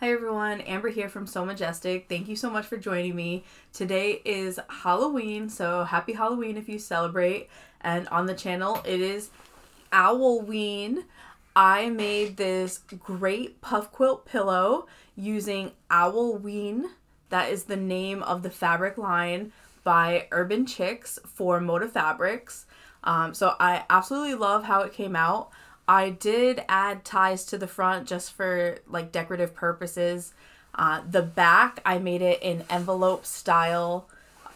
Hi everyone, Amber here from Sew Majestic. Thank you so much for joining me. Today is Halloween, so happy Halloween if you celebrate. And on the channel, it is Owl-O-Ween. I made this great puff quilt pillow using Owl-O-Ween. That is the name of the fabric line by Urban Chiks for Moda Fabrics. So I absolutely love how it came out. I did add ties to the front just for like decorative purposes. The back, I made it an envelope style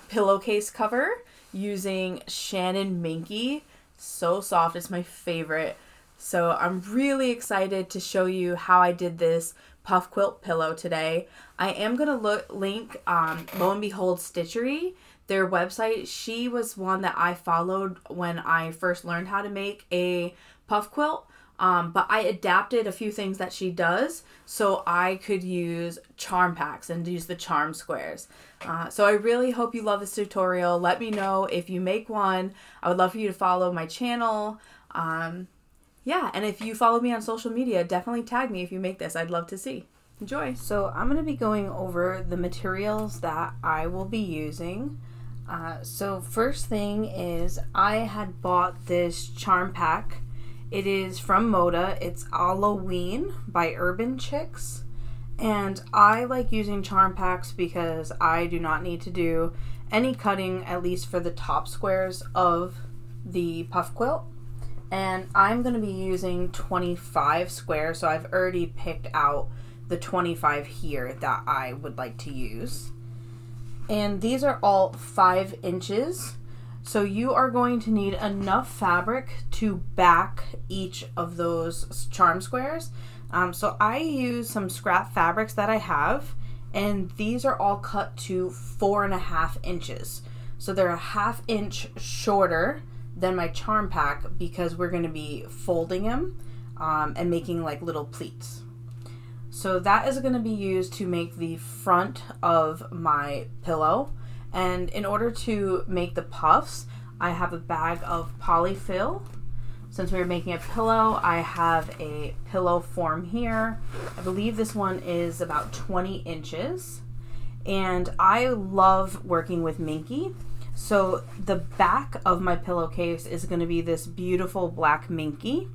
pillowcase cover using Shannon Minky. So soft, it's my favorite. So I'm really excited to show you how I did this puff quilt pillow today. I am gonna link Lo and Behold Stitchery, their website. She was one that I followed when I first learned how to make a puff quilt, but I adapted a few things that she does so I could use charm packs and use the charm squares. So I really hope you love this tutorial. Let me know if you make one. I would love for you to follow my channel. Yeah, and if you follow me on social media, definitely tag me if you make this. I'd love to see. Enjoy. So I'm going to be going over the materials that I will be using. So first thing is I had bought this charm pack. It is from Moda. It's Owl-O-Ween by Urban Chiks. And I like using charm packs because I do not need to do any cutting, at least for the top squares of the puff quilt. And I'm going to be using 25 squares, so I've already picked out the 25 here that I would like to use. And these are all 5 inches. So you are going to need enough fabric to back each of those charm squares. So I use some scrap fabrics that I have, and these are all cut to 4.5 inches. So they're a 1/2 inch shorter than my charm pack because we're going to be folding them and making like little pleats. So that is going to be used to make the front of my pillow. And in order to make the puffs, I have a bag of polyfill. Since we're making a pillow, I have a pillow form here. I believe this one is about 20 inches. And I love working with Minky. So the back of my pillowcase is going to be this beautiful black Minky.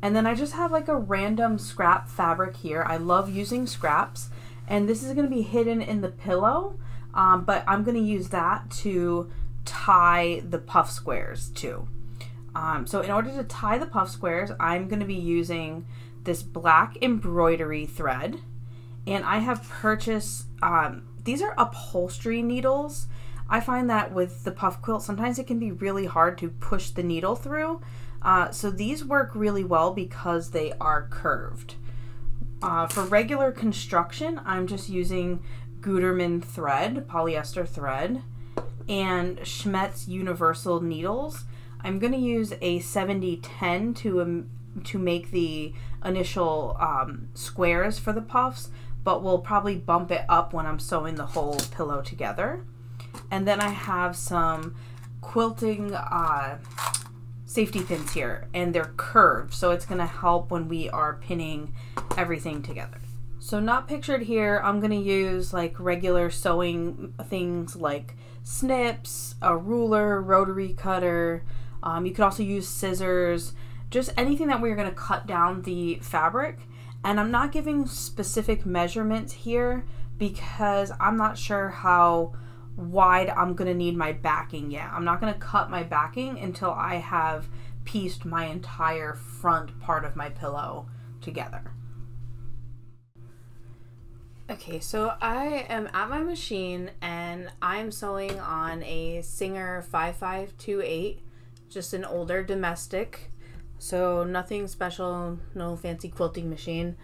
And then I just have like a random scrap fabric here. I love using scraps. And this is going to be hidden in the pillow. But I'm going to use that to tie the puff squares too. So in order to tie the puff squares, I'm going to be using this black embroidery thread. And I have purchased, these are upholstery needles. I find that with the puff quilt, sometimes it can be really hard to push the needle through. So these work really well because they are curved. For regular construction, I'm just using Gutermann thread, polyester thread, and Schmetz universal needles. I'm going to use a 70/10 to make the initial squares for the puffs, but we'll probably bump it up when I'm sewing the whole pillow together. And then I have some quilting safety pins here, and they're curved, so it's going to help when we are pinning everything together. So not pictured here, I'm going to use like regular sewing things like snips, a ruler, rotary cutter. You could also use scissors, just anything that we're going to cut down the fabric. And I'm not giving specific measurements here because I'm not sure how wide I'm going to need my backing yet. I'm not going to cut my backing until I have pieced my entire front part of my pillow together. Okay, so I am at my machine and I'm sewing on a Singer 5528, just an older domestic. So nothing special, no fancy quilting machine.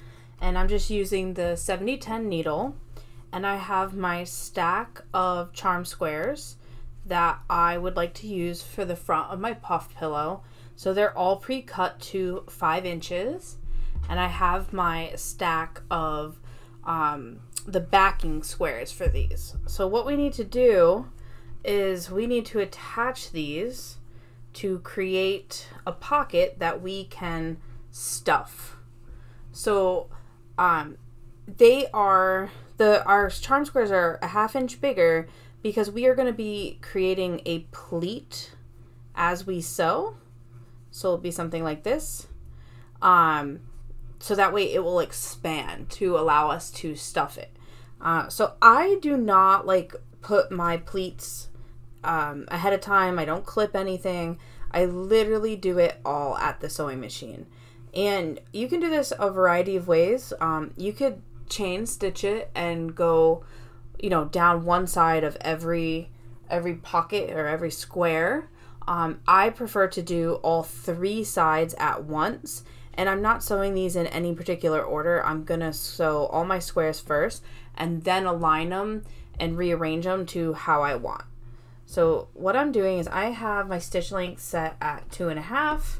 And I'm just using the 70/10 needle, and I have my stack of charm squares that I would like to use for the front of my puff pillow. So they're all pre-cut to 5 inches, and I have my stack of the backing squares for these. So what we need to do is we need to attach these to create a pocket that we can stuff. So they are, our charm squares are a ½ inch bigger because we are going to be creating a pleat as we sew. So it'll be something like this. So that way it will expand to allow us to stuff it. So I do not like put my pleats ahead of time. I don't clip anything. I literally do it all at the sewing machine. And you can do this a variety of ways. You could chain stitch it and go, you know, down one side of every pocket or every square. I prefer to do all 3 sides at once, and I'm not sewing these in any particular order. I'm gonna sew all my squares first and then align them and rearrange them to how I want. So what I'm doing is I have my stitch length set at 2.5,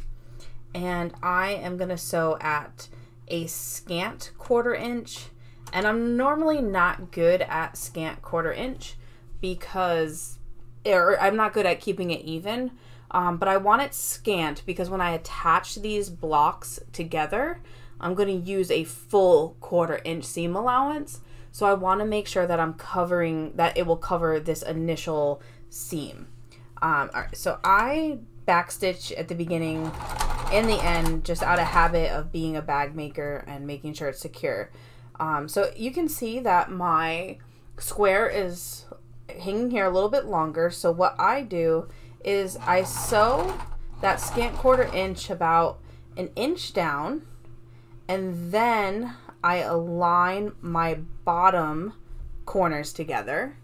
and I am gonna sew at a scant 1/4 inch. And I'm normally not good at scant 1/4 inch because, or I'm not good at keeping it even, but I want it scant because when I attach these blocks together, I'm going to use a full 1/4 inch seam allowance. So I want to make sure that I'm covering, that it will cover this initial seam. All right, so I backstitch at the beginning and the end just out of habit of being a bag maker and making sure it's secure. So you can see that my square is hanging here a little bit longer. So what I do is I sew that scant 1/4 inch about 1 inch down, and then I align my bottom corners together.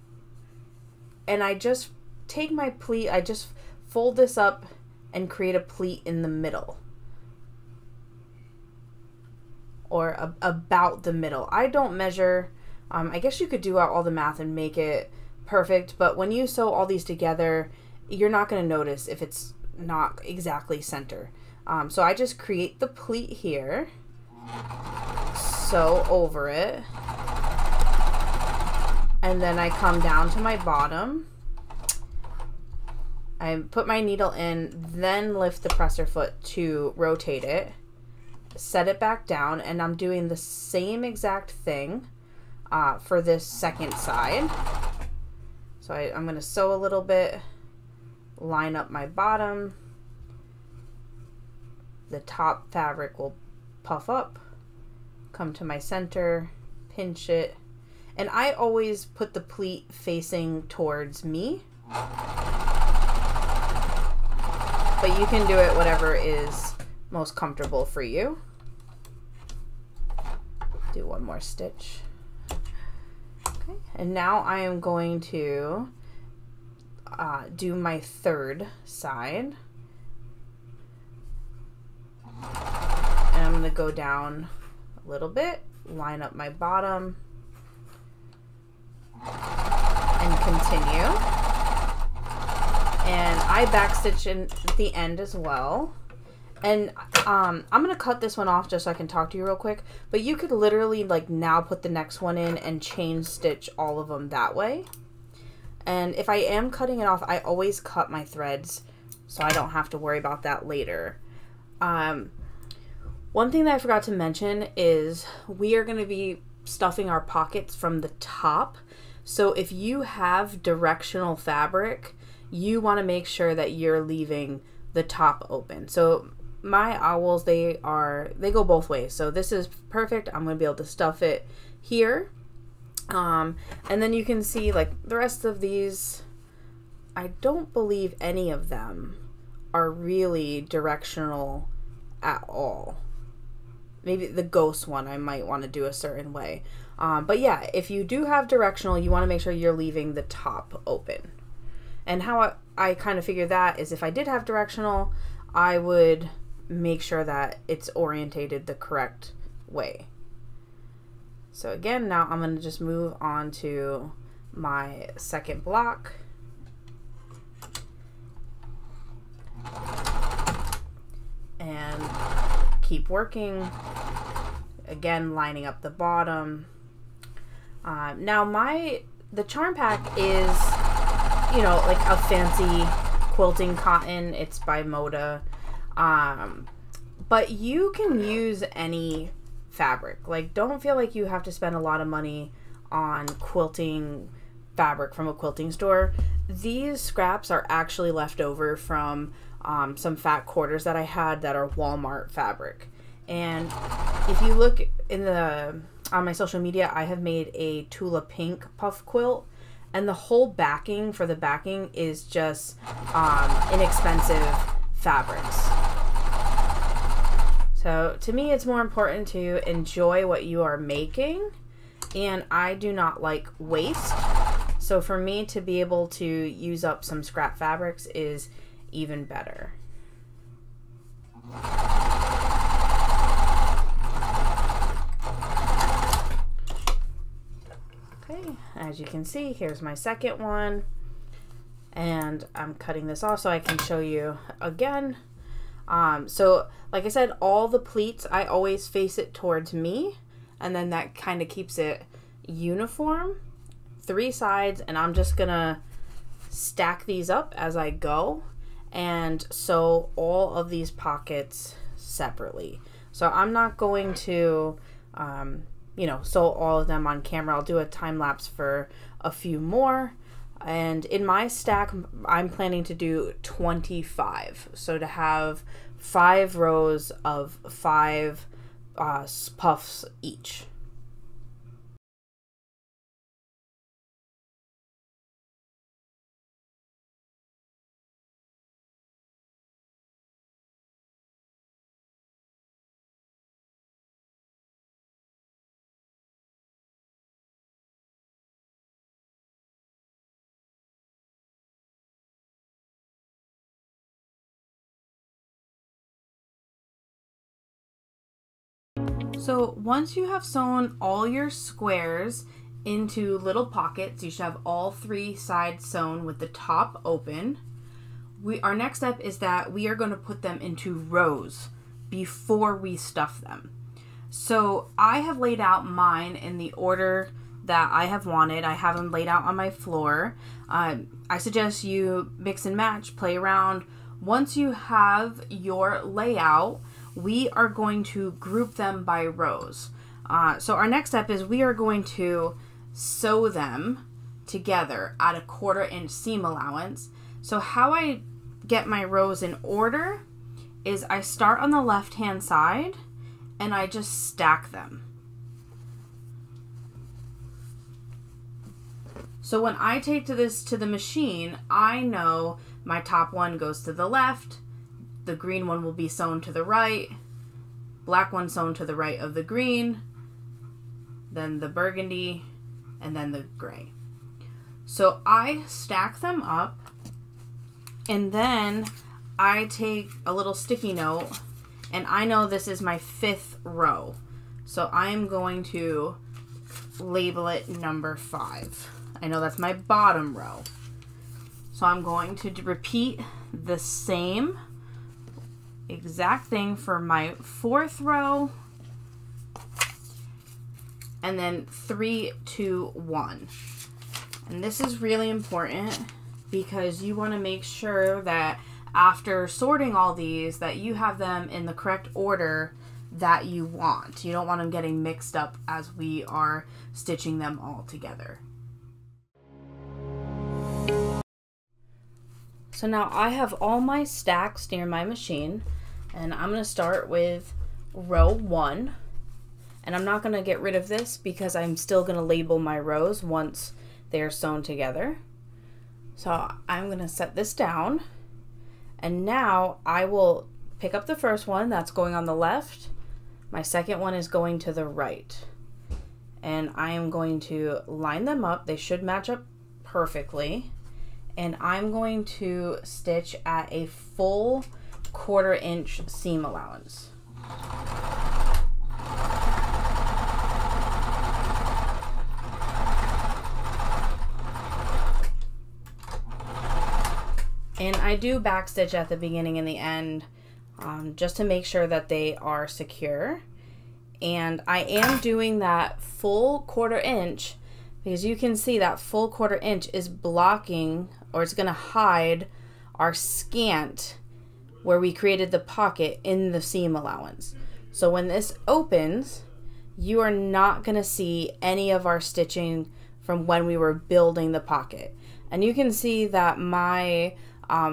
And I just take my pleat, I just fold this up and create a pleat in the middle. Or about the middle. I don't measure. I guess you could do all the math and make it perfect, but when you sew all these together, you're not going to notice if it's not exactly center. So I just create the pleat here, sew over it, and then I come down to my bottom. I put my needle in, then lift the presser foot to rotate it. Set it back down, and I'm doing the same exact thing for this second side. So I'm going to sew a little bit, line up my bottom, the top fabric will puff up, come to my center, pinch it, and I always put the pleat facing towards me, but you can do it whatever is most comfortable for you. Do one more stitch. Okay, and now I am going to do my 3rd side, and I'm going to go down a little bit, line up my bottom, and continue. And I backstitch in at the end as well. And I'm going to cut this one off just so I can talk to you real quick, but you could literally like now put the next one in and chain stitch all of them that way. And if I am cutting it off, I always cut my threads so I don't have to worry about that later. One thing that I forgot to mention is we are going to be stuffing our pockets from the top. So if you have directional fabric, you want to make sure that you're leaving the top open. So my owls, they go both ways. So this is perfect. I'm going to be able to stuff it here. And then you can see like the rest of these, I don't believe any of them are really directional at all. Maybe the ghost one, I might want to do a certain way. But yeah, if you do have directional, you want to make sure you're leaving the top open. And how I kind of figure that is if I did have directional, I would make sure that it's orientated the correct way. So again, now I'm going to just move on to my second block. And keep working. Again, lining up the bottom. Now the charm pack is, you know, like a fancy quilting cotton. It's by Moda. But you can use any fabric. Like, don't feel like you have to spend a lot of money on quilting fabric from a quilting store. These scraps are actually left over from some fat quarters that I had that are Walmart fabric. And if you look in the on my social media, I have made a Tula Pink puff quilt, and the whole backing for the backing is just inexpensive fabrics. So to me, it's more important to enjoy what you are making, and I do not like waste. So for me to be able to use up some scrap fabrics is even better. Okay, as you can see, here's my second one, and I'm cutting this off so I can show you again. So like I said, all the pleats, I always face it towards me, and then that kind of keeps it uniform. Three sides, and I'm just gonna stack these up as I go and sew all of these pockets separately. So I'm not going to you know, sew all of them on camera. I'll do a time lapse for a few more, and in my stack I'm planning to do 25, so to have 5 rows of 5 puffs each. So once you have sewn all your squares into little pockets, you should have all 3 sides sewn with the top open. Our next step is that we are going to put them into rows before we stuff them. So I have laid out mine in the order that I have wanted. I have them laid out on my floor. I suggest you mix and match, play around. Once you have your layout, we are going to group them by rows. So our next step is we are going to sew them together at a 1/4" seam allowance. So how I get my rows in order is I start on the left-hand side and I just stack them. So when I take this to the machine, I know my top one goes to the left, the green one will be sewn to the right, black one sewn to the right of the green, then the burgundy, and then the gray. So I stack them up, and then I take a little sticky note, and I know this is my 5th row. So I'm going to label it number 5. I know that's my bottom row. So I'm going to repeat the same exact thing for my 4th row, and then 3, 2, 1. And this is really important because you want to make sure that after sorting all these that you have them in the correct order that you want. You don't want them getting mixed up as we are stitching them all together. So now I have all my stacks near my machine, and I'm going to start with row 1. And I'm not going to get rid of this because I'm still going to label my rows once they're sewn together. So I'm going to set this down, and now I will pick up the first one that's going on the left. My second one is going to the right, and I am going to line them up. They should match up perfectly. And I'm going to stitch at a full 1/4" seam allowance. And I do backstitch at the beginning and the end just to make sure that they are secure. And I am doing that full 1/4" because you can see that full 1/4" is blocking, or it's going to hide our scant where we created the pocket in the seam allowance. So when this opens, you are not going to see any of our stitching from when we were building the pocket. And you can see that my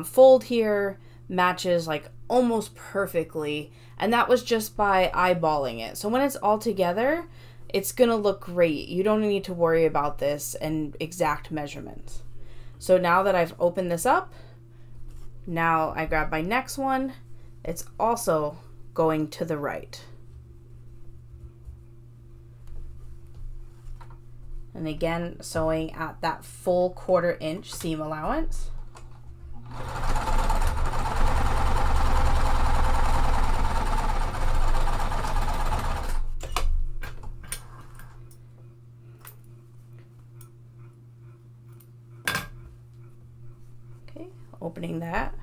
fold here matches like almost perfectly, and that was just by eyeballing it. So when it's all together, it's gonna look great. You don't need to worry about this and exact measurements. So now that I've opened this up, now I grab my next one. It's also going to the right. And again, sewing at that full 1/4 inch seam allowance. Okay, opening that.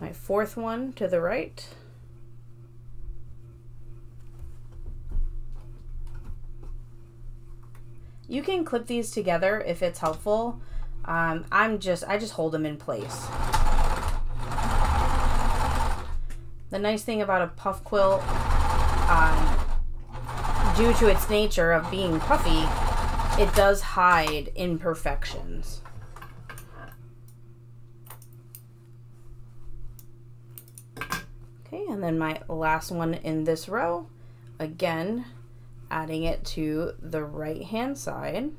My 4th one to the right. You can clip these together if it's helpful. I just hold them in place. The nice thing about a puff quilt, due to its nature of being puffy, it does hide imperfections. Okay, and then my last one in this row, again, adding it to the right hand side.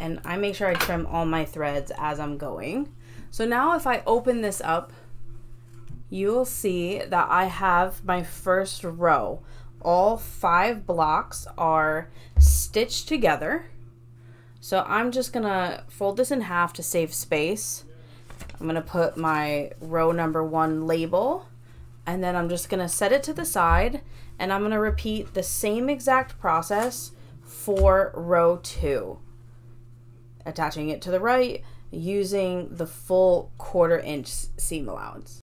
And I make sure I trim all my threads as I'm going. So now if I open this up, you will see that I have my first row. All 5 blocks are stitched together. So I'm just gonna fold this in half to save space. I'm gonna put my row number 1 label, and then I'm just gonna set it to the side, and I'm gonna repeat the same exact process for row 2. Attaching it to the right, using the full 1/4 inch seam allowance.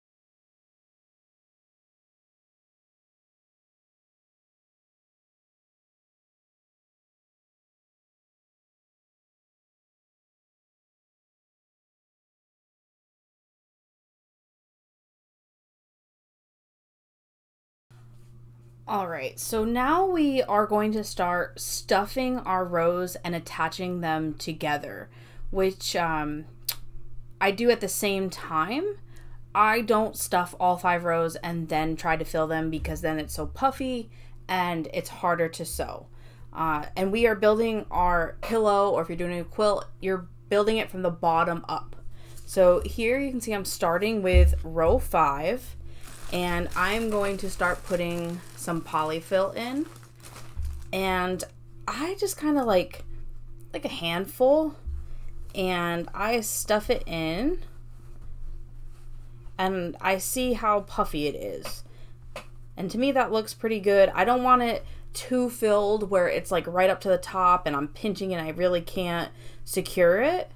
All right, so now we are going to start stuffing our rows and attaching them together, which I do at the same time. I don't stuff all 5 rows and then try to fill them, because then it's so puffy and it's harder to sew. And we are building our pillow, or if you're doing a quilt, you're building it from the bottom up. So here you can see I'm starting with row 5. And I'm going to start putting some polyfill in, and I just kind of like a handful, and I stuff it in, and I see how puffy it is, and to me that looks pretty good. I don't want it too filled where it's like right up to the top and I'm pinching and I really can't secure it.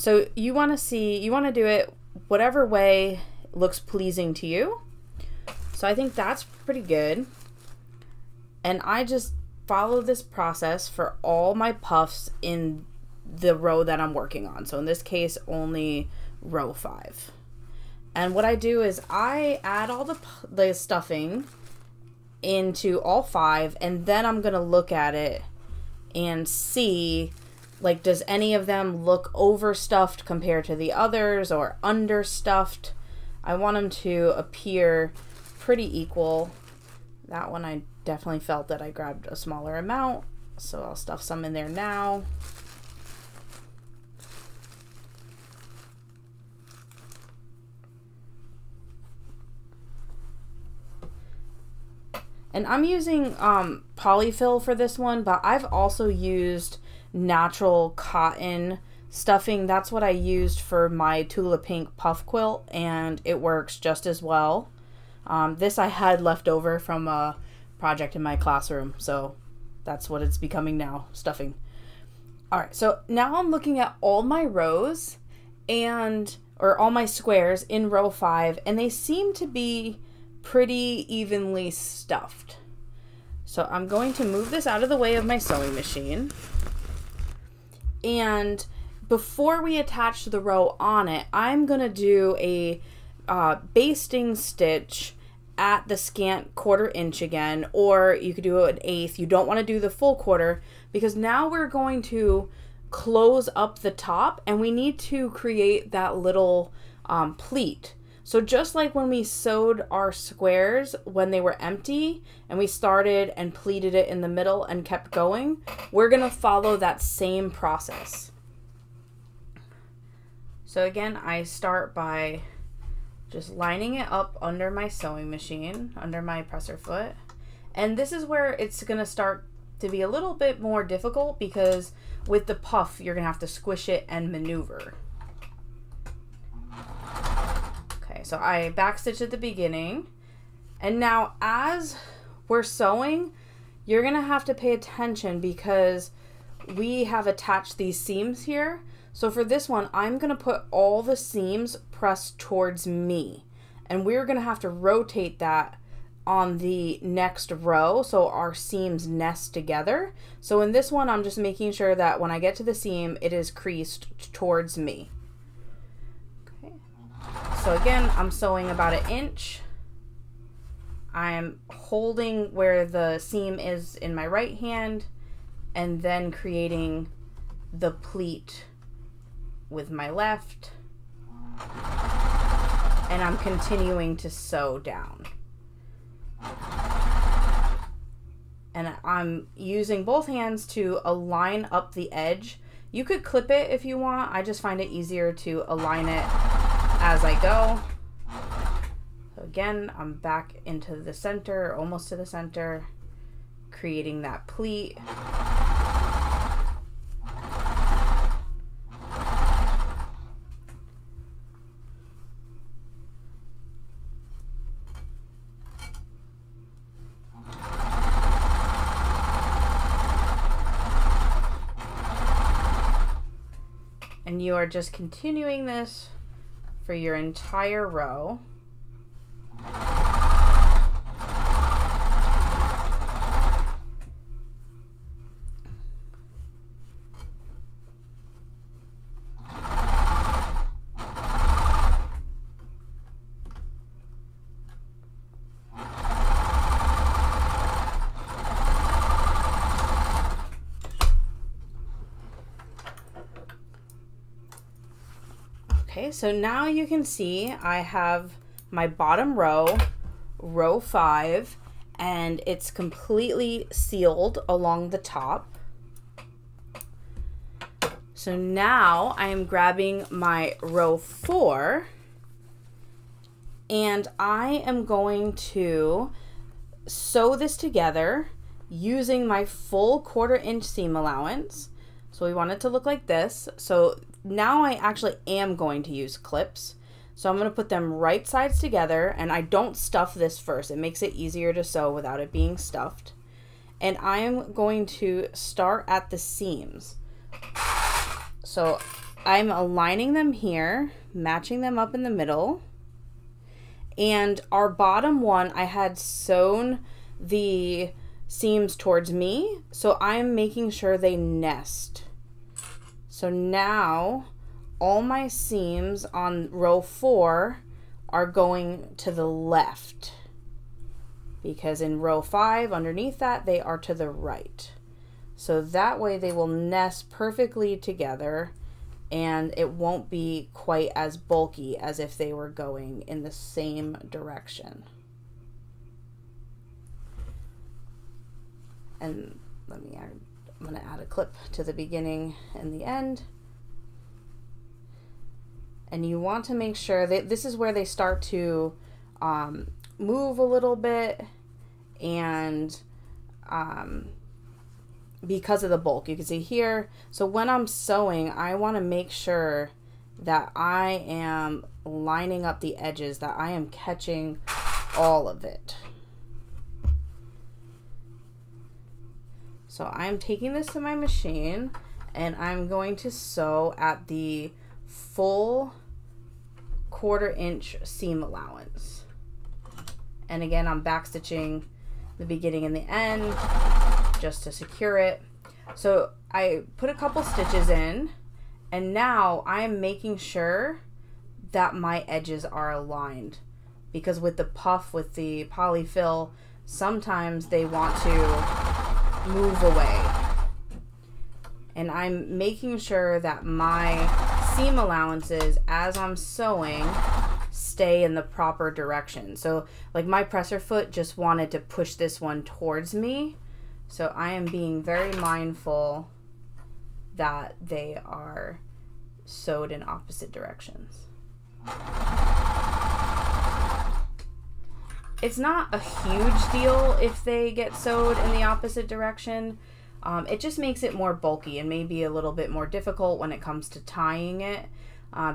So you want to do it whatever way looks pleasing to you. So I think that's pretty good. And I just follow this process for all my puffs in the row that I'm working on. So in this case, only row 5. And what I do is I add all the stuffing into all 5, and then I'm gonna look at it and see, like, does any of them look overstuffed compared to the others or understuffed? I want them to appear pretty equal. That one I definitely felt that I grabbed a smaller amount, so I'll stuff some in there now. And I'm using polyfill for this one, but I've also used natural cotton stuffing. That's what I used for my Tula Pink puff quilt, and it works just as well. This I had left over from a project in my classroom, so that's what it's becoming now, stuffing. All right, so now I'm looking at all my rows and, or all my squares in row 5, and they seem to be pretty evenly stuffed. So I'm going to move this out of the way of my sewing machine. And before we attach the row on it, I'm gonna do a basting stitch at the scant 1/4 inch again, or you could do an 1/8. You don't want to do the full 1/4 because now we're going to close up the top and we need to create that little pleat. So just like when we sewed our squares when they were empty and we started and pleated it in the middle and kept going, we're gonna follow that same process. So again, I start by just lining it up under my sewing machine, under my presser foot. And this is where it's gonna start to be a little bit more difficult because with the puff, you're gonna have to squish it and maneuver. So I backstitch at the beginning, and now as we're sewing, you're gonna have to pay attention because we have attached these seams here. So for this one, I'm gonna put all the seams pressed towards me, and we're gonna have to rotate that on the next row so our seams nest together. So in this one, I'm just making sure that when I get to the seam, it is creased towards me. So again, I'm sewing about 1 inch. I'm holding where the seam is in my right hand and then creating the pleat with my left. And I'm continuing to sew down. And I'm using both hands to align up the edge. You could clip it if you want. I just find it easier to align it as I go. So again, I'm back into the center, almost to the center, creating that pleat. And you are just continuing this for your entire row. So now you can see I have my bottom row, row 5, and it's completely sealed along the top. So now I am grabbing my row 4 and I am going to sew this together using my full 1/4 inch seam allowance. So we want it to look like this. So now I actually am going to use clips. So I'm gonna put them right sides together, and I don't stuff this first. It makes it easier to sew without it being stuffed. And I am going to start at the seams. So I'm aligning them here, matching them up in the middle. And our bottom one, I had sewn the seams towards me. So I'm making sure they nest. So now all my seams on row 4 are going to the left because in row 5 underneath that they are to the right. So that way they will nest perfectly together and it won't be quite as bulky as if they were going in the same direction. And let me add, I'm going to add a clip to the beginning and the end. And you want to make sure that this is where they start to move a little bit, and because of the bulk, you can see here. So when I'm sewing, I want to make sure that I am lining up the edges, that I am catching all of it. So I'm taking this to my machine and I'm going to sew at the full 1/4 inch seam allowance. And again, I'm back stitching the beginning and the end just to secure it. So I put a couple stitches in, and now I'm making sure that my edges are aligned, because with the puff, with the polyfill, sometimes they want to move away. And I'm making sure that my seam allowances as I'm sewing stay in the proper direction. So like my presser foot just wanted to push this one towards me. So I am being very mindful that they are sewed in opposite directions. It's not a huge deal if they get sewed in the opposite direction. It just makes it more bulky and maybe a little bit more difficult when it comes to tying it.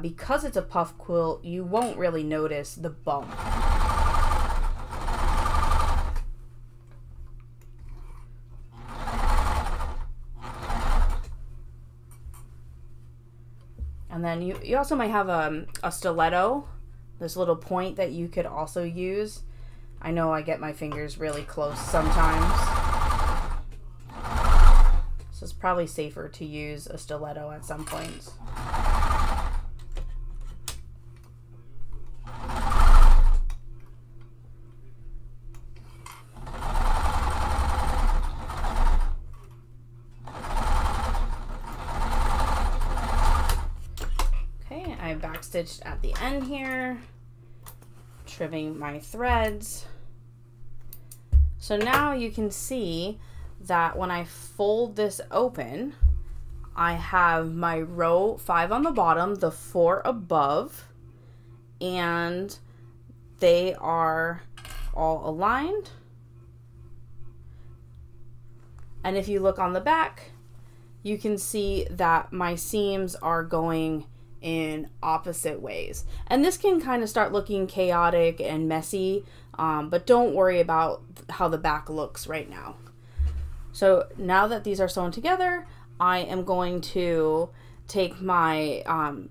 Because it's a puff quilt, you won't really notice the bump. And then you also might have a stiletto, this little point that you could also use. I know I get my fingers really close sometimes. So it's probably safer to use a stiletto at some points. Stitched at the end here, trimming my threads. So now you can see that when I fold this open, I have my row 5 on the bottom, the 4 above, and they are all aligned. And if you look on the back, you can see that my seams are going in opposite ways. And this can kind of start looking chaotic and messy, but don't worry about how the back looks right now. So now that these are sewn together, I am going to take my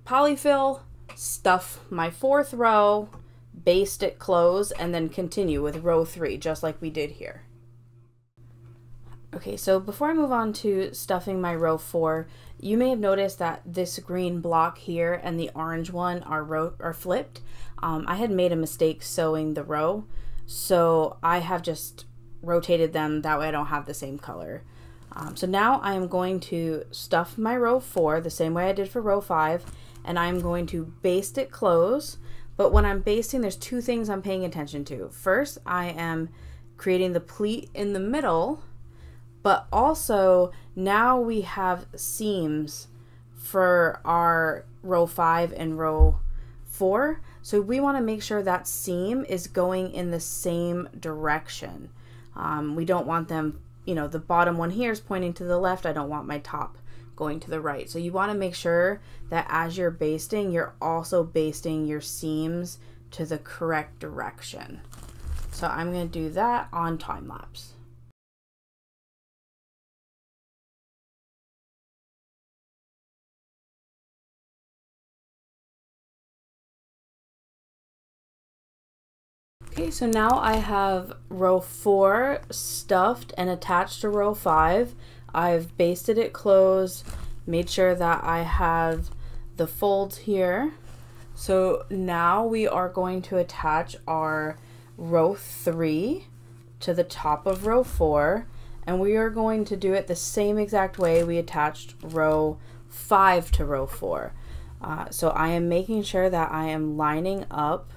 polyfill, stuff my 4th row, baste it, close, and then continue with row 3 just like we did here. Okay, so before I move on to stuffing my row 4, you may have noticed that this green block here and the orange one are flipped. I had made a mistake sewing the row, so I have just rotated them, that way I don't have the same color. So now I am going to stuff my row 4 the same way I did for row 5, and I'm going to baste it close. But when I'm basting, there's 2 things I'm paying attention to. First, I am creating the pleat in the middle, but also now we have seams for our row 5 and row 4. So we want to make sure that seam is going in the same direction. We don't want them, you know, the bottom one here is pointing to the left. I don't want my top going to the right. So you want to make sure that as you're basting, you're also basting your seams to the correct direction. So I'm going to do that on time lapse. Okay, so now I have row 4 stuffed and attached to row 5. I've basted it closed, made sure that I have the folds here. So now we are going to attach our row 3 to the top of row 4, and we are going to do it the same exact way we attached row 5 to row 4. So I am making sure that I am lining up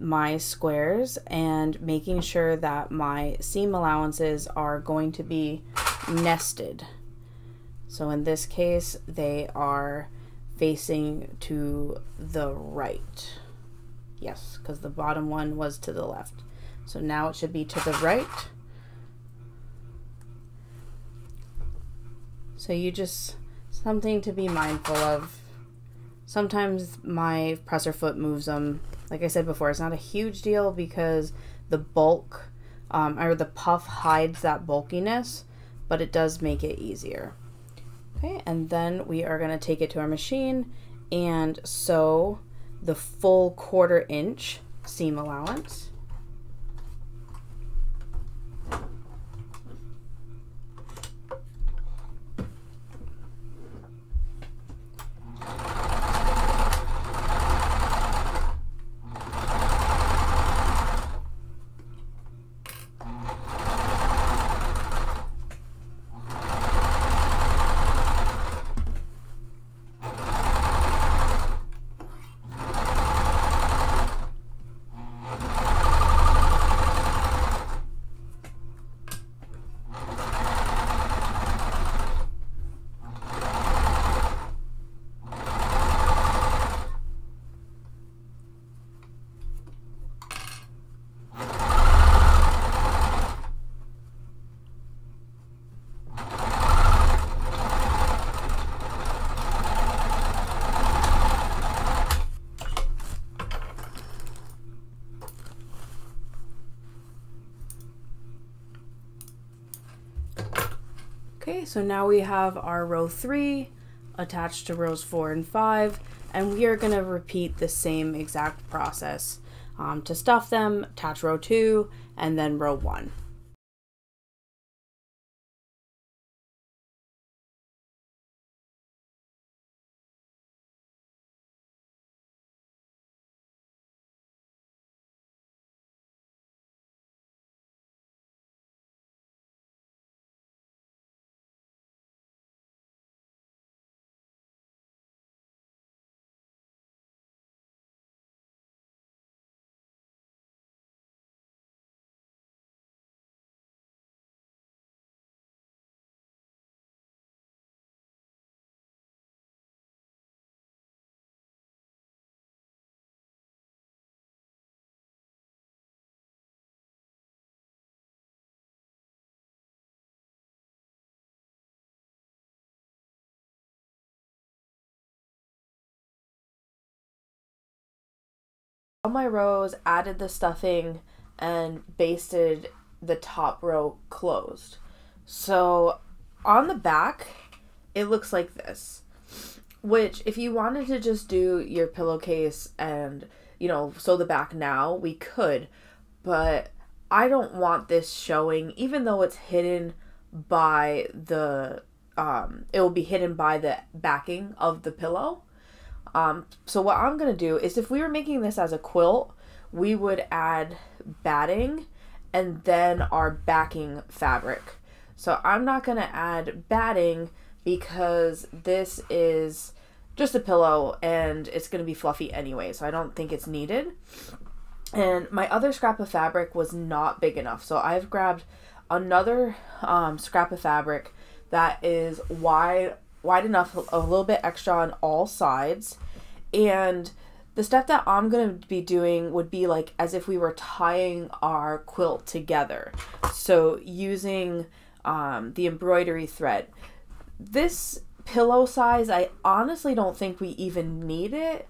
my squares and making sure that my seam allowances are going to be nested. So in this case, they are facing to the right. Yes, because the bottom one was to the left. So now it should be to the right. So you just, something to be mindful of. Sometimes my presser foot moves them. Like I said before, it's not a huge deal because the bulk or the puff hides that bulkiness, but it does make it easier. Okay, and then we are gonna take it to our machine and sew the full 1/4 inch seam allowance. So now we have our row 3 attached to rows 4 and 5, and we are going to repeat the same exact process to stuff them, attach row 2, and then row 1. All my rows, added the stuffing and basted the top row closed. So on the back, it looks like this, which if you wanted to just do your pillowcase and, you know, sew the back now, we could, but I don't want this showing, even though it's hidden by the, it will be hidden by the backing of the pillow. So what I'm going to do is, if we were making this as a quilt, we would add batting and then our backing fabric. So I'm not going to add batting because this is just a pillow and it's going to be fluffy anyway, so I don't think it's needed. And my other scrap of fabric was not big enough, so I've grabbed another scrap of fabric that is wide enough, a little bit extra on all sides. And the step that I'm going to be doing would be like as if we were tying our quilt together. So using the embroidery thread. This pillow size, I honestly don't think we even need it.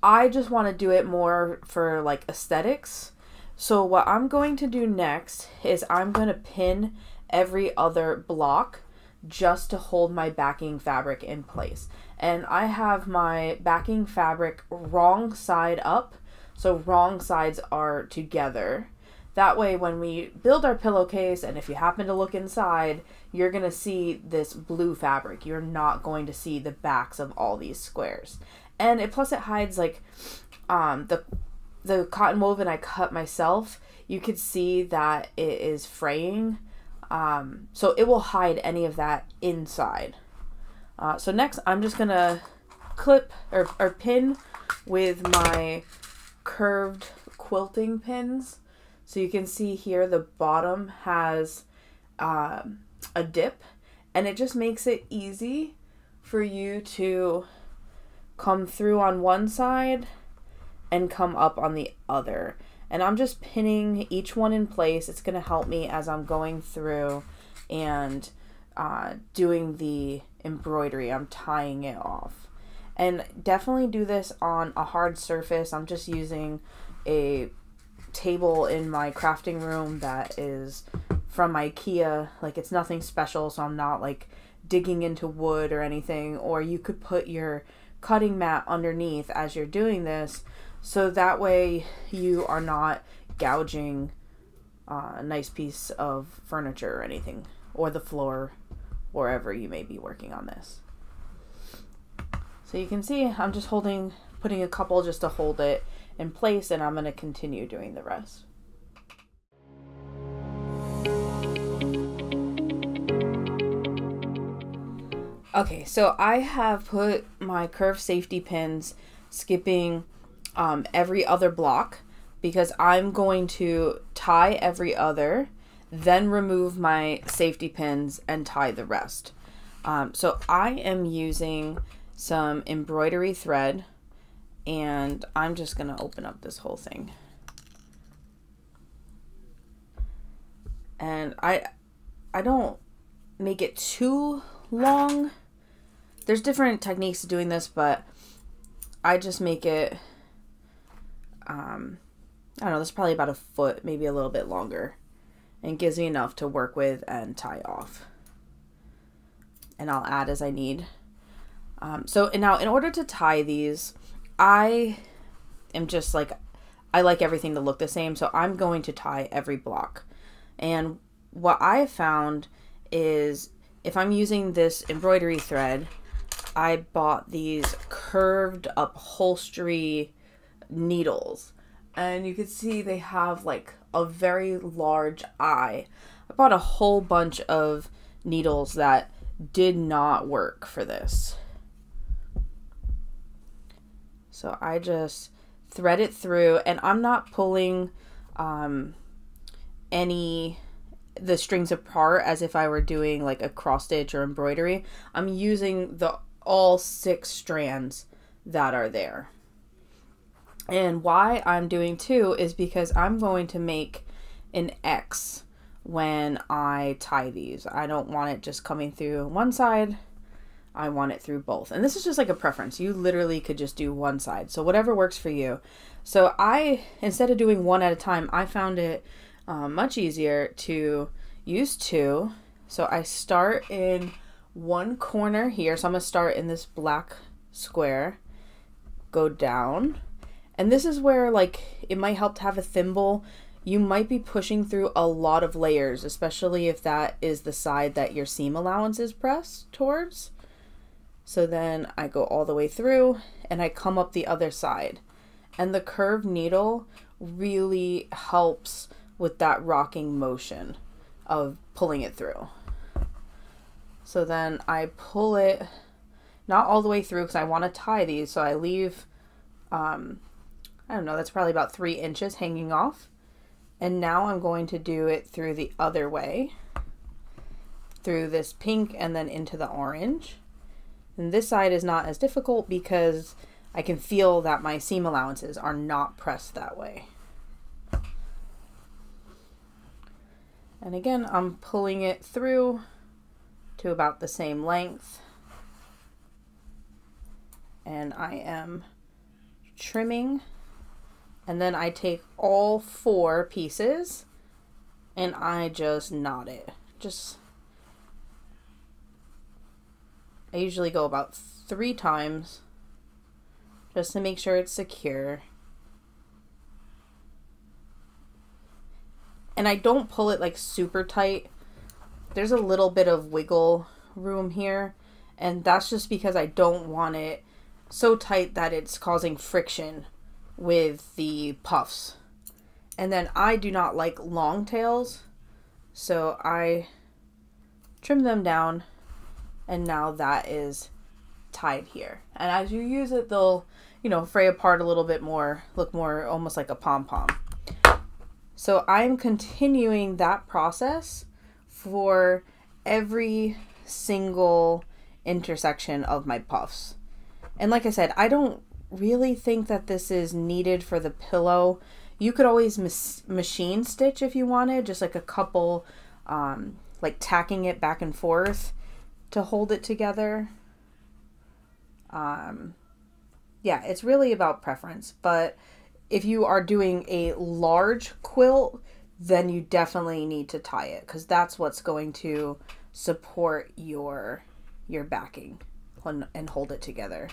I just want to do it more for like aesthetics. So what I'm going to do next is I'm going to pin every other block just to hold my backing fabric in place. And I have my backing fabric wrong side up, so wrong sides are together. That way when we build our pillowcase, and if you happen to look inside, you're gonna see this blue fabric. You're not going to see the backs of all these squares. And it plus it hides like the cotton woven I cut myself. You could see that it is fraying. So it will hide any of that inside. So next I'm just gonna clip or pin with my curved quilting pins. So you can see here the bottom has a dip, and it just makes it easy for you to come through on one side and come up on the other. And I'm just pinning each one in place. It's going to help me as I'm going through and doing the embroidery. I'm tying it off. And definitely do this on a hard surface. I'm just using a table in my crafting room that is from IKEA. Like, it's nothing special, so I'm not like digging into wood or anything, or you could put your cutting mat underneath as you're doing this, so that way you are not gouging a nice piece of furniture or anything, or the floor, wherever you may be working on this. So you can see I'm just putting a couple just to hold it in place, and I'm going to continue doing the rest. Okay, so I have put my curved safety pins, skipping every other block, because I'm going to tie every other, then remove my safety pins and tie the rest. So I am using some embroidery thread, and I'm just gonna open up this whole thing. And I don't make it too long. There's different techniques to doing this, but I just make it, I don't know, that's probably about a foot, maybe a little bit longer, and gives me enough to work with and tie off. And I'll add as I need. And now in order to tie these, I am just like, I like everything to look the same, so I'm going to tie every block. And what I found is, if I'm using this embroidery thread, I bought these curved upholstery needles, and you can see they have like a very large eye. I bought a whole bunch of needles that did not work for this. So I just thread it through, and I'm not pulling the strings apart as if I were doing like a cross stitch or embroidery. I'm using all 6 strands that are there. And why I'm doing 2 is because I'm going to make an X when I tie these. I don't want it just coming through one side. I want it through both. And this is just like a preference. You literally could just do one side. So whatever works for you. So instead of doing one at a time, I found it much easier to use 2. So I start in one corner here. So I'm going to start in this black square, go down. And this is where, like, it might help to have a thimble. You might be pushing through a lot of layers, especially if that is the side that your seam allowance is pressed towards. So then I go all the way through and I come up the other side. And the curved needle really helps with that rocking motion of pulling it through. So then I pull it, not all the way through because I want to tie these, so I leave, I don't know, that's probably about 3 inches hanging off. And now I'm going to do it through the other way, through this pink and then into the orange. And this side is not as difficult because I can feel that my seam allowances are not pressed that way. And again, I'm pulling it through to about the same length. And I am trimming. And then I take all 4 pieces and I just knot it. I usually go about 3 times just to make sure it's secure. And I don't pull it like super tight. There's a little bit of wiggle room here, and that's just because I don't want it so tight that it's causing friction with the puffs. And then I do not like long tails, so I trim them down. And now that is tied here. And as you use it, they'll, you know, fray apart a little bit more, look more almost like a pom-pom. So I'm continuing that process for every single intersection of my puffs. And like I said, I don't really think that this is needed for the pillow. You could always machine stitch if you wanted, just like a couple, like tacking it back and forth to hold it together. Yeah, it's really about preference, but if you are doing a large quilt, then you definitely need to tie it, because that's what's going to support your your backing and hold it together.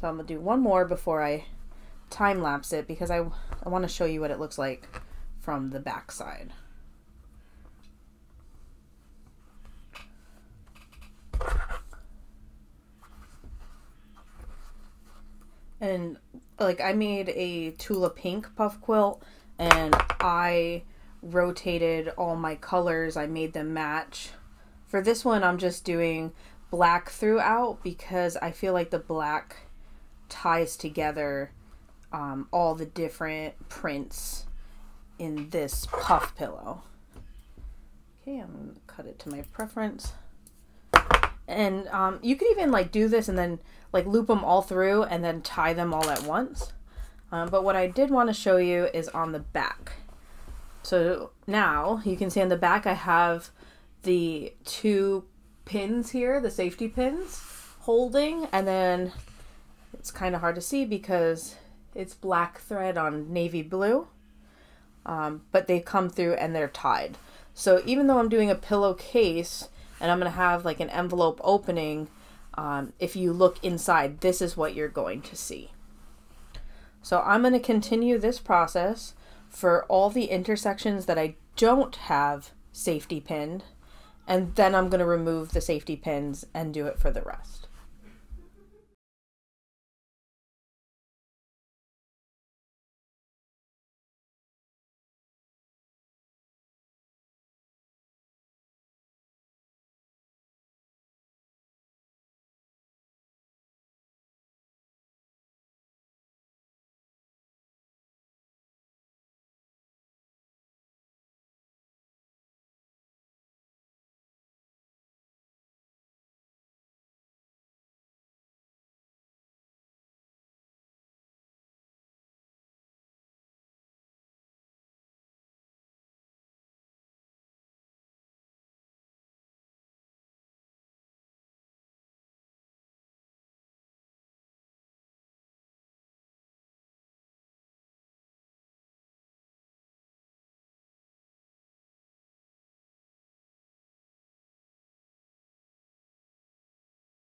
So I'm gonna do one more before I time lapse it, because I want to show you what it looks like from the back side. And like, I made a Tula Pink puff quilt and I rotated all my colors. I made them match. For this one, I'm just doing black throughout because I feel like the black ties together all the different prints in this puff pillow. Okay, I'm gonna cut it to my preference. And you could even like do this and then like loop them all through and then tie them all at once. But what I did want to show you is on the back. So now you can see on the back I have the two pins here, the safety pins holding, and then it's kind of hard to see because it's black thread on navy blue, but they come through and they're tied. So even though I'm doing a pillowcase and I'm going to have like an envelope opening, if you look inside, this is what you're going to see. So I'm going to continue this process for all the intersections that I don't have safety pinned, and then I'm going to remove the safety pins and do it for the rest.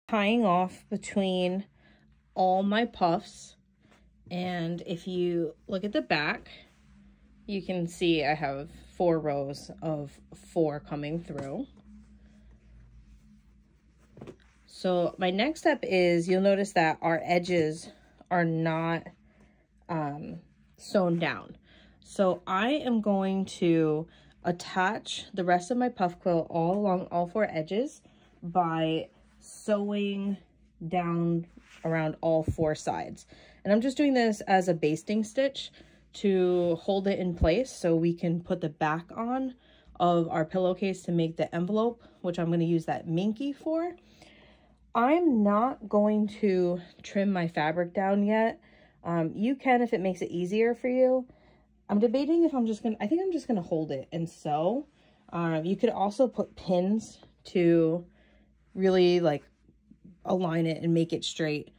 Tying off between all my puffs, and if you look at the back, you can see I have 4 rows of 4 coming through. So my next step is, you'll notice that our edges are not sewn down. So I am going to attach the rest of my puff quilt all along all 4 edges by sewing down around all 4 sides. And I'm just doing this as a basting stitch to hold it in place so we can put the back on of our pillowcase to make the envelope, which I'm going to use that Minky for. I'm not going to trim my fabric down yet. You can if it makes it easier for you. I'm debating if I'm just going to, I think I'm just going to hold it and sew. You could also put pins to really like align it and make it straight,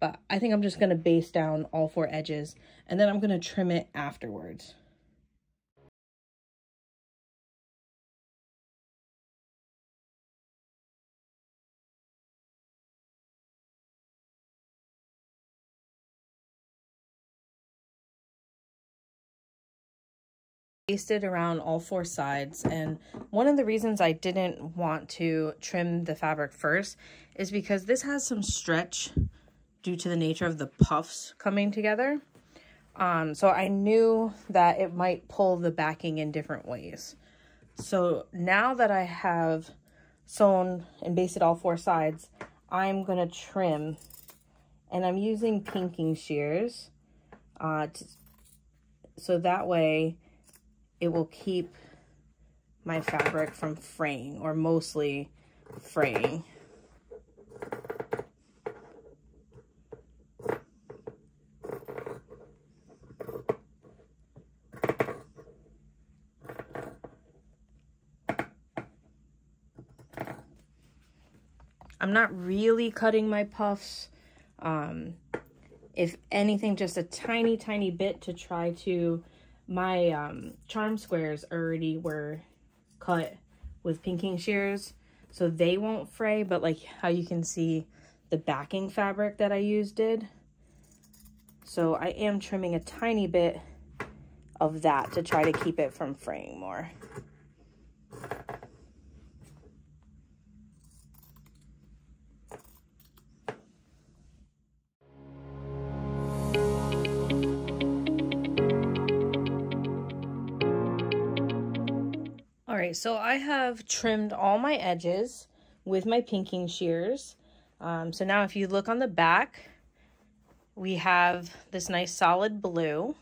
but I think I'm just going to base down all 4 edges and then I'm going to trim it afterwards. Basted around all 4 sides, and one of the reasons I didn't want to trim the fabric first is because this has some stretch due to the nature of the puffs coming together. So I knew that it might pull the backing in different ways. So now that I have sewn and basted all 4 sides, I'm gonna trim, and I'm using pinking shears so that way it will keep my fabric from fraying, or mostly fraying. I'm not really cutting my puffs. If anything, just a tiny, tiny bit to try to... My charm squares already were cut with pinking shears, so they won't fray, but like how you can see the backing fabric that I used did. So I am trimming a tiny bit of that to try to keep it from fraying more. Alright, so I have trimmed all my edges with my pinking shears. So now if you look on the back, we have this nice solid blue,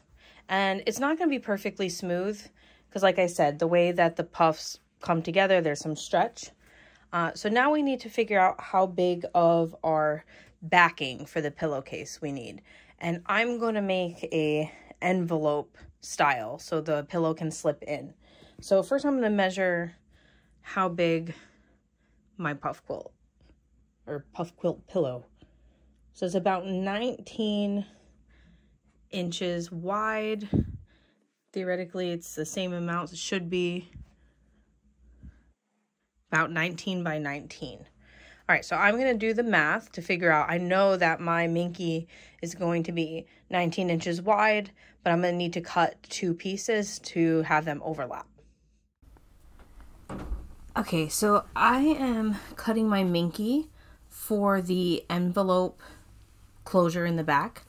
and it's not going to be perfectly smooth because, like I said, the way that the puffs come together, there's some stretch. So now we need to figure out how big of our backing for the pillowcase we need. And I'm going to make an envelope style so the pillow can slip in. So first I'm going to measure how big my puff quilt or puff quilt pillow. So it's about 19 inches wide. Theoretically, it's the same amount. It should be about 19 by 19. All right, so I'm going to do the math to figure out. I know that my Minky is going to be 19 inches wide, but I'm going to need to cut two pieces to have them overlap. Okay, so I am cutting my Minky for the envelope closure in the back,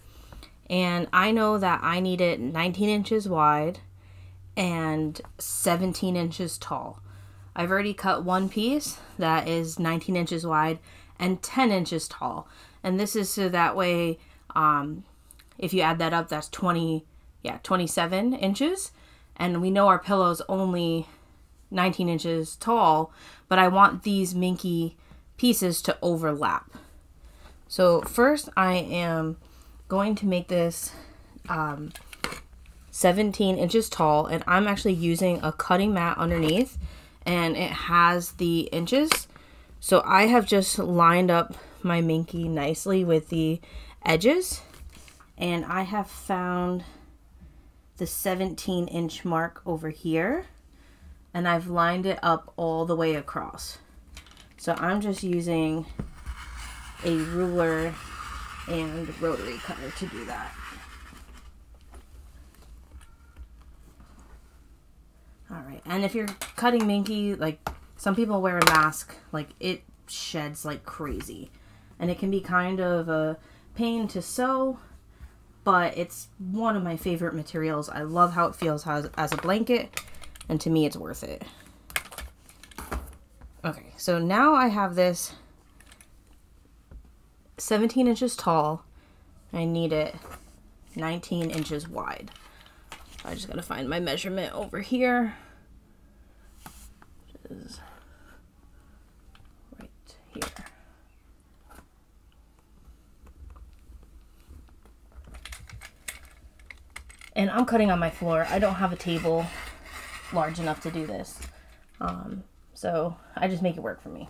and I know that I need it 19 inches wide and 17 inches tall. I've already cut one piece that is 19 inches wide and 10 inches tall, and this is so that way if you add that up, that's 27 inches, and we know our pillow's only 19 inches tall, but I want these Minky pieces to overlap. So first I am going to make this 17 inches tall, and I'm actually using a cutting mat underneath, and it has the inches. So I have just lined up my Minky nicely with the edges, and I have found the 17 inch mark over here, and I've lined it up all the way across. So I'm just using a ruler and rotary cutter to do that. All right, and if you're cutting Minky, like some people wear a mask, like it sheds like crazy, and it can be kind of a pain to sew, but it's one of my favorite materials. I love how it feels as a blanket, and to me it's worth it. Okay, so now I have this 17 inches tall. I need it 19 inches wide. I just gotta find my measurement over here. Which is right here. And I'm cutting on my floor. I don't have a table large enough to do this. So I just make it work for me.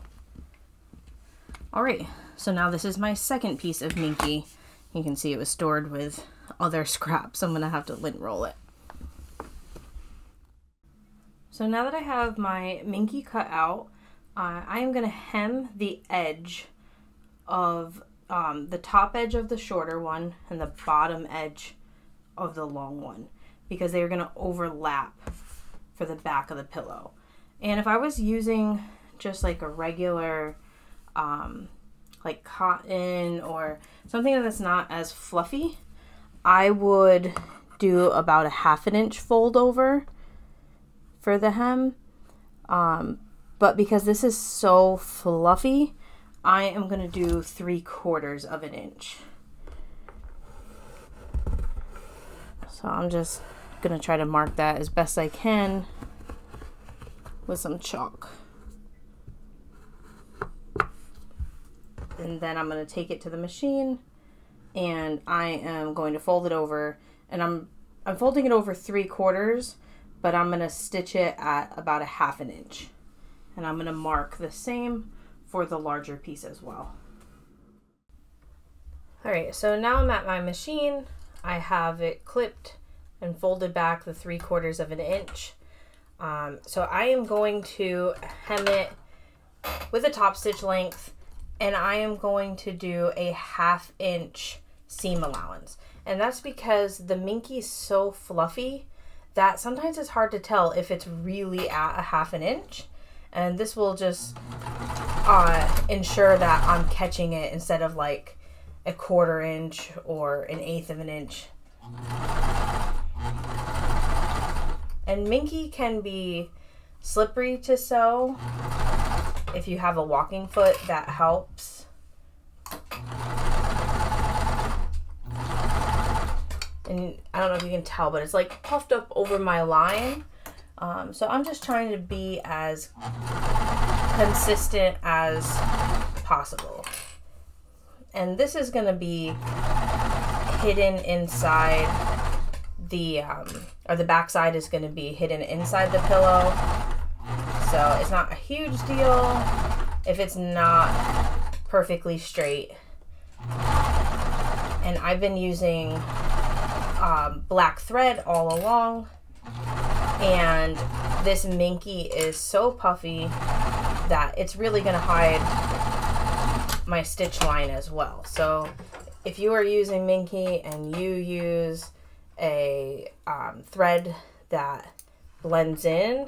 All right, so now this is my second piece of Minky. You can see it was stored with other scraps. I'm gonna have to lint roll it. So now that I have my Minky cut out, I am gonna hem the edge of the top edge of the shorter one and the bottom edge of the long one, because they are gonna overlap for the back of the pillow. And if I was using just like a regular like cotton or something that's not as fluffy, I would do about a 1/2 inch fold over for the hem. But because this is so fluffy, I am gonna do 3/4 of an inch. So I'm just gonna try to mark that as best I can with some chalk, and then I'm going to take it to the machine, and I am going to fold it over, and I'm folding it over 3/4, but I'm going to stitch it at about a 1/2 inch, and I'm going to mark the same for the larger piece as well. Alright, so now I'm at my machine. I have it clipped and folded back the 3/4 of an inch. So I am going to hem it with a top stitch length, and I am going to do a 1/2 inch seam allowance. And that's because the Minky is so fluffy that sometimes it's hard to tell if it's really at a 1/2 inch. And this will just ensure that I'm catching it instead of like a 1/4 inch or an 1/8 inch. And Minky can be slippery to sew. If you have a walking foot, that helps. And I don't know if you can tell, but it's like puffed up over my line. So I'm just trying to be as consistent as possible. And this is going to be hidden inside the, or the backside is going to be hidden inside the pillow. So it's not a huge deal if it's not perfectly straight. And I've been using black thread all along, and this Minky is so puffy that it's really going to hide my stitch line as well. So if you are using Minky and you use a thread that blends in,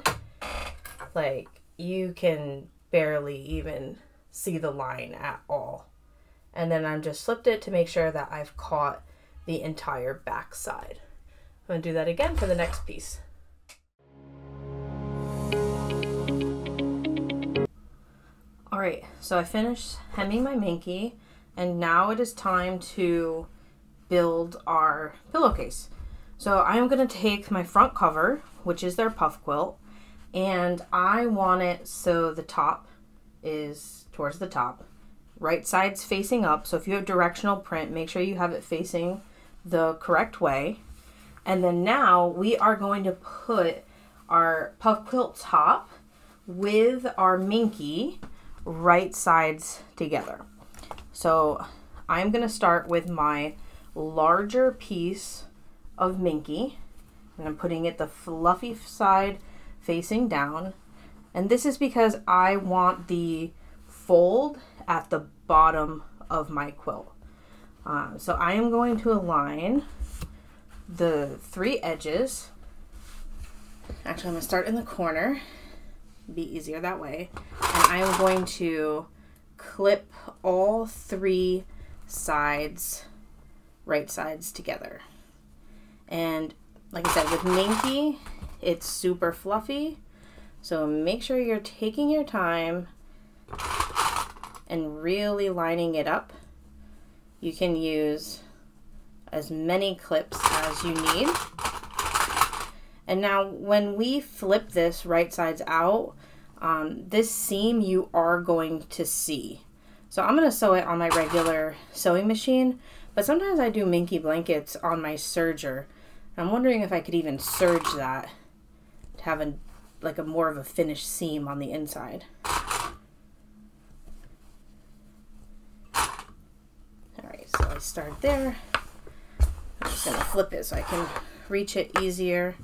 like, you can barely even see the line at all. And then I've just flipped it to make sure that I've caught the entire back side. I'm going to do that again for the next piece. All right, so I finished hemming my Minky, and now it is time to build our pillowcase. So I'm going to take my front cover, which is their puff quilt, and I want it so the top is towards the top, right side's facing up. So if you have directional print, make sure you have it facing the correct way. And then now we are going to put our puff quilt top with our Minky right sides together. So I'm going to start with my larger piece of Minky, and I'm putting it the fluffy side facing down. And this is because I want the fold at the bottom of my quilt. So I am going to align the three edges. Actually, I'm going to start in the corner, be easier that way. And I am going to clip all three sides, right sides together. And like I said, with Minky, it's super fluffy. So make sure you're taking your time and really lining it up. You can use as many clips as you need. And now when we flip this right sides out, this seam you are going to see. So I'm going to sew it on my regular sewing machine, but sometimes I do Minky blankets on my serger. I'm wondering if I could even serge that to have a, like a more of a finished seam on the inside. So I start there. I'm just going to flip it so I can reach it easier.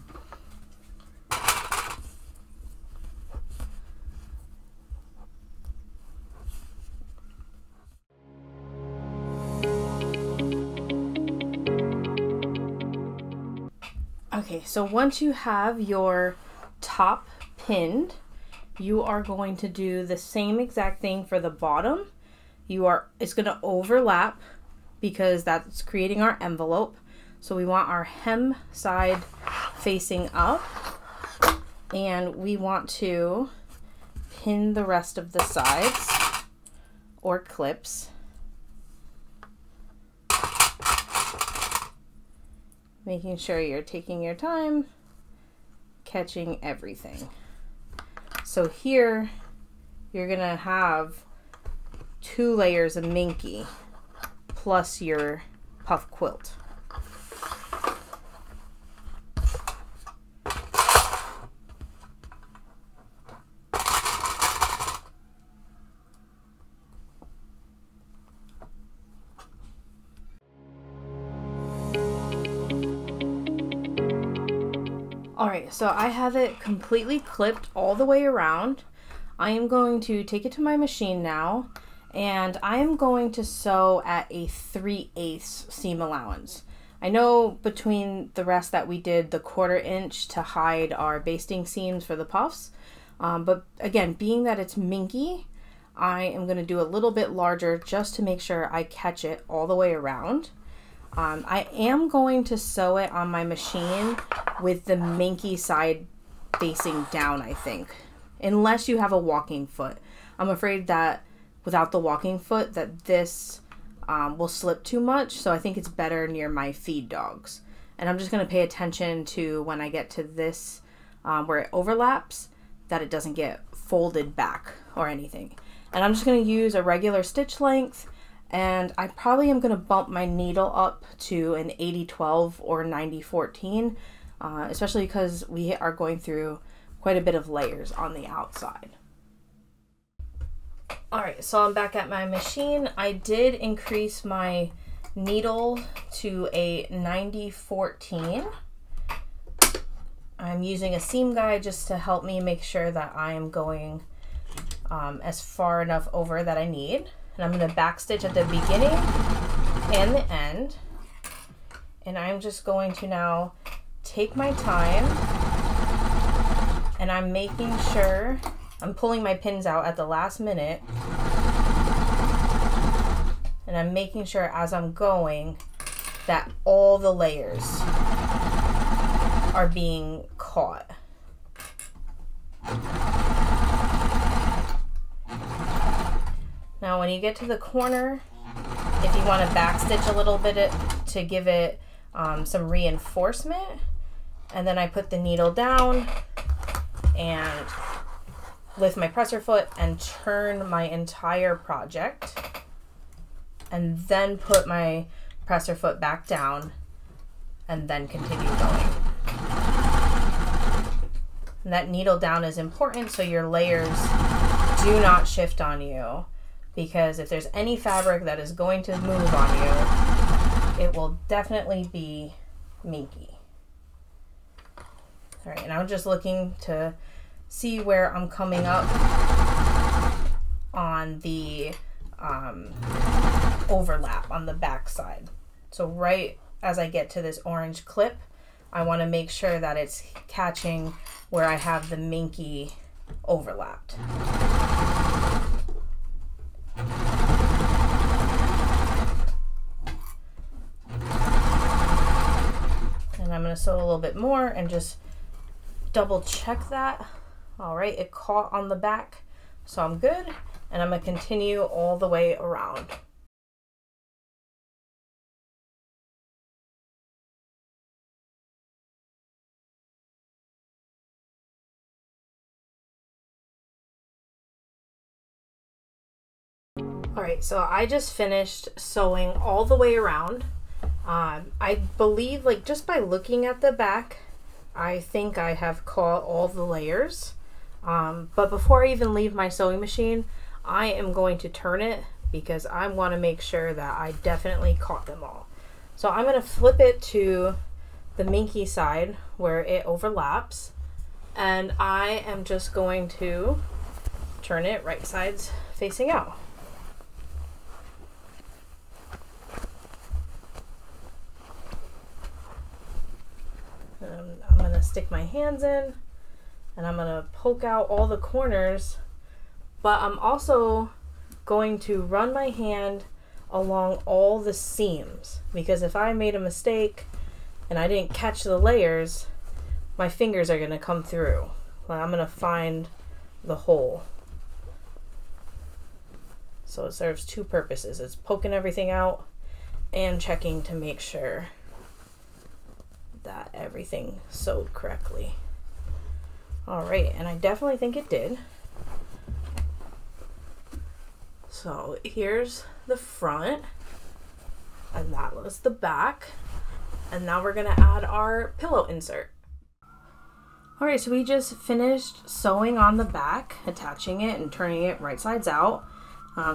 Okay, so once you have your top pinned, you are going to do the same exact thing for the bottom. It's going to overlap, because that's creating our envelope. So we want our hem side facing up, and we want to pin the rest of the sides or clips. Making sure you're taking your time, catching everything. So here you're gonna have 2 layers of Minky plus your puff quilt. All right, so I have it completely clipped all the way around. I am going to take it to my machine now, and I am going to sew at a 3/8 seam allowance. I know between the rest that we did the 1/4 inch to hide our basting seams for the puffs, but again, being that it's Minky, I am going to do a little bit larger just to make sure I catch it all the way around. I am going to sew it on my machine with the Minky side facing down, I think, unless you have a walking foot. I'm afraid that without the walking foot that this will slip too much, so I think it's better near my feed dogs. And I'm just going to pay attention to when I get to this where it overlaps, that it doesn't get folded back or anything. And I'm just going to use a regular stitch length, and I probably am going to bump my needle up to an 80-12 or 90-14, especially because we are going through quite a bit of layers on the outside. Alright, so I'm back at my machine. I did increase my needle to a 90-14. I'm using a seam guide just to help me make sure that I am going as far enough over that I need. And I'm going to backstitch at the beginning and the end. And I'm just going to now take my time, and I'm making sure I'm pulling my pins out at the last minute, and I'm making sure as I'm going that all the layers are being caught. Now when you get to the corner, if you want to backstitch a little bit to give it some reinforcement, and then I put the needle down and lift my presser foot and turn my entire project, and then put my presser foot back down and then continue going. And that needle down is important so your layers do not shift on you, because if there's any fabric that is going to move on you, it will definitely be Minky. All right, and I'm just looking to see where I'm coming up on the overlap on the back side. So right as I get to this orange clip, I want to make sure that it's catching where I have the Minky overlapped. And I'm going to sew a little bit more and just double check that. All right, it caught on the back, so I'm good, and I'm going to continue all the way around. All right, so I just finished sewing all the way around. I believe, like, just by looking at the back, I think I have caught all the layers. But before I even leave my sewing machine, I am going to turn it because I want to make sure that I definitely caught them all. So I'm going to flip it to the Minky side where it overlaps, and I am just going to turn it right sides facing out. I'm going to stick my hands in, and I'm going to poke out all the corners, but I'm also going to run my hand along all the seams, because if I made a mistake and I didn't catch the layers, my fingers are going to come through. I'm going to find the hole. So it serves two purposes. It's poking everything out and checking to make sure that everything sewed correctly. All right, and I definitely think it did. So here's the front, and that was the back, and now we're gonna add our pillow insert. All right, so we just finished sewing on the back, attaching it and turning it right sides out.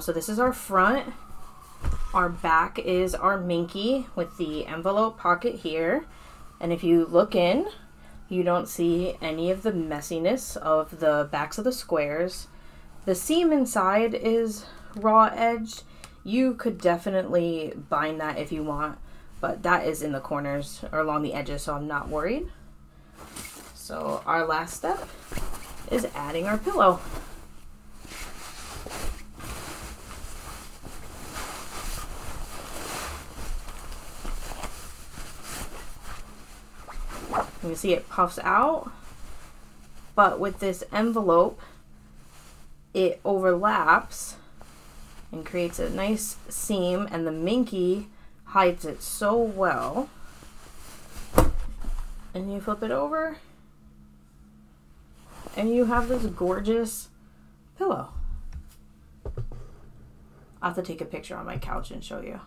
So this is our front. Our back is our Minky with the envelope pocket here. And if you look in, you don't see any of the messiness of the backs of the squares. The seam inside is raw edged. You could definitely bind that if you want, but that is in the corners or along the edges, so I'm not worried. So our last step is adding our pillow. You can see it puffs out, but with this envelope, it overlaps and creates a nice seam, and the Minky hides it so well. And you flip it over, and you have this gorgeous pillow. I'll have to take a picture on my couch and show you.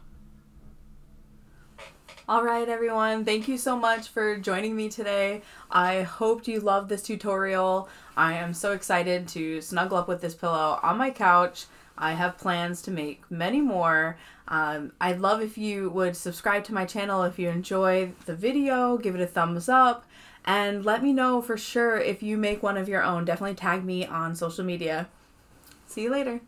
All right, everyone, thank you so much for joining me today. I hope you loved this tutorial. I am so excited to snuggle up with this pillow on my couch. I have plans to make many more. I'd love if you would subscribe to my channel if you enjoy the video, give it a thumbs up, and let me know for sure if you make one of your own. Definitely tag me on social media. See you later.